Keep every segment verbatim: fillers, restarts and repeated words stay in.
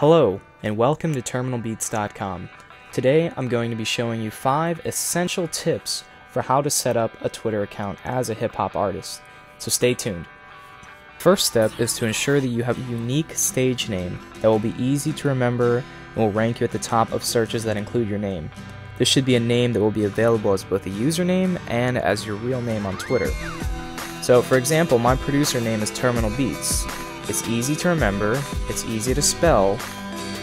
Hello, and welcome to Terminal Beats dot com. Today I'm going to be showing you five essential tips for how to set up a Twitter account as a hip-hop artist, so stay tuned. First step is to ensure that you have a unique stage name that will be easy to remember and will rank you at the top of searches that include your name. This should be a name that will be available as both a username and as your real name on Twitter. So for example, my producer name is Terminal Beats. It's easy to remember, it's easy to spell,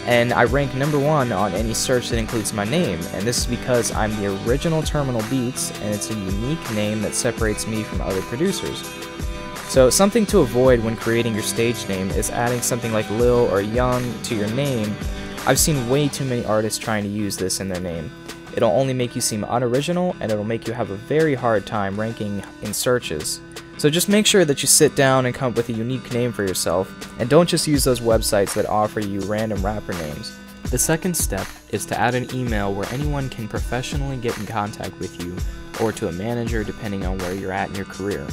and I rank number one on any search that includes my name, and this is because I'm the original Terminal Beats, and it's a unique name that separates me from other producers. So something to avoid when creating your stage name is adding something like Lil or Young to your name. I've seen way too many artists trying to use this in their name. It'll only make you seem unoriginal, and it'll make you have a very hard time ranking in searches. So just make sure that you sit down and come up with a unique name for yourself, and don't just use those websites that offer you random rapper names. The second step is to add an email where anyone can professionally get in contact with you, or to a manager depending on where you're at in your career.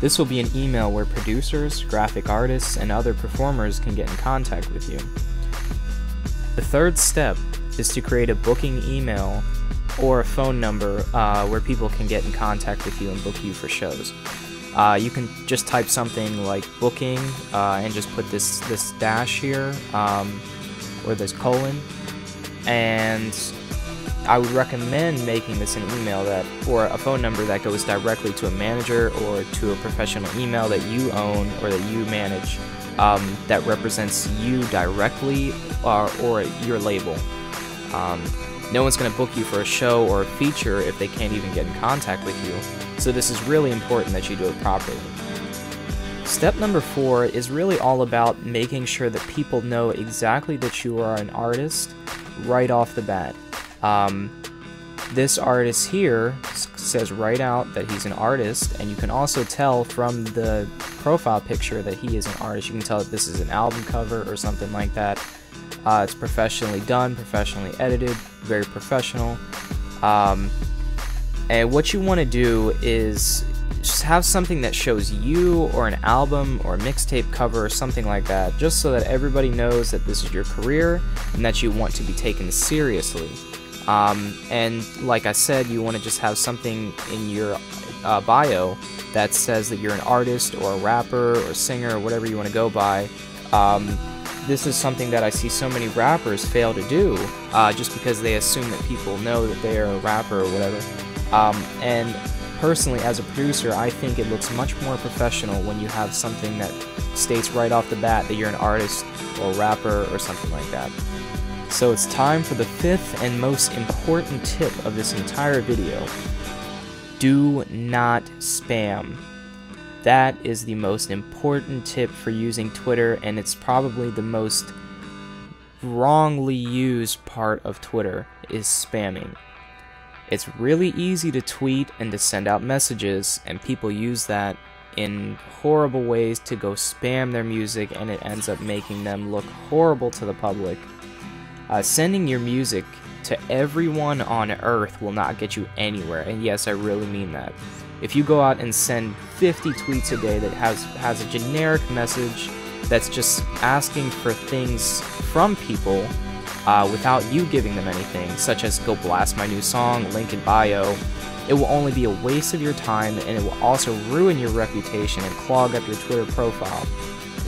This will be an email where producers, graphic artists, and other performers can get in contact with you. The third step is to create a booking email or a phone number uh, where people can get in contact with you and book you for shows. Uh, you can just type something like booking uh, and just put this this dash here um, or this colon, and I would recommend making this an email that or a phone number that goes directly to a manager or to a professional email that you own or that you manage um, that represents you directly or, or your label. Um, No one's going to book you for a show or a feature if they can't even get in contact with you, so this is really important that you do it properly. Step number four is really all about making sure that people know exactly that you are an artist right off the bat. Um, this artist here says right out that he's an artist, and you can also tell from the profile picture that he is an artist. You can tell that this is an album cover or something like that. Uh, it's professionally done, professionally edited, very professional. Um, and what you want to do is just have something that shows you or an album or a mixtape cover or something like that, just so that everybody knows that this is your career and that you want to be taken seriously. Um, and like I said, you want to just have something in your uh, bio that says that you're an artist or a rapper or singer or whatever you want to go by. Um, This is something that I see so many rappers fail to do uh, just because they assume that people know that they are a rapper or whatever. Um, and personally, as a producer, I think it looks much more professional when you have something that states right off the bat that you're an artist or a rapper or something like that. So it's time for the fifth and most important tip of this entire video. Do not spam. That is the most important tip for using Twitter, and it's probably the most wrongly used part of Twitter is spamming. It's really easy to tweet and to send out messages, and people use that in horrible ways to go spam their music, and it ends up making them look horrible to the public. Uh, sending your music to everyone on earth will not get you anywhere, and yes, I really mean that. If you go out and send fifty tweets a day that has, has a generic message that's just asking for things from people uh, without you giving them anything, such as go blast my new song, link in bio, it will only be a waste of your time, and it will also ruin your reputation and clog up your Twitter profile.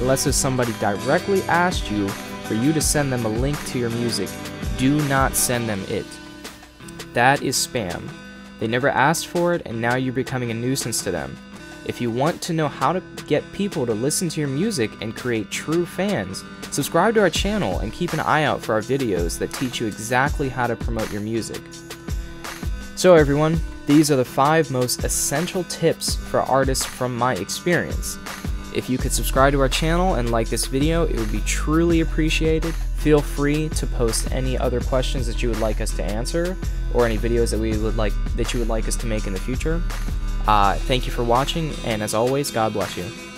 Unless if somebody directly asked you for you to send them a link to your music, do not send them it. That is spam. They never asked for it, and now you're becoming a nuisance to them. If you want to know how to get people to listen to your music and create true fans, subscribe to our channel and keep an eye out for our videos that teach you exactly how to promote your music. So everyone, these are the five most essential tips for artists from my experience. If you could subscribe to our channel and like this video, it would be truly appreciated. Feel free to post any other questions that you would like us to answer, or any videos that we would like that you would like us to make in the future. Uh, thank you for watching, and as always, God bless you.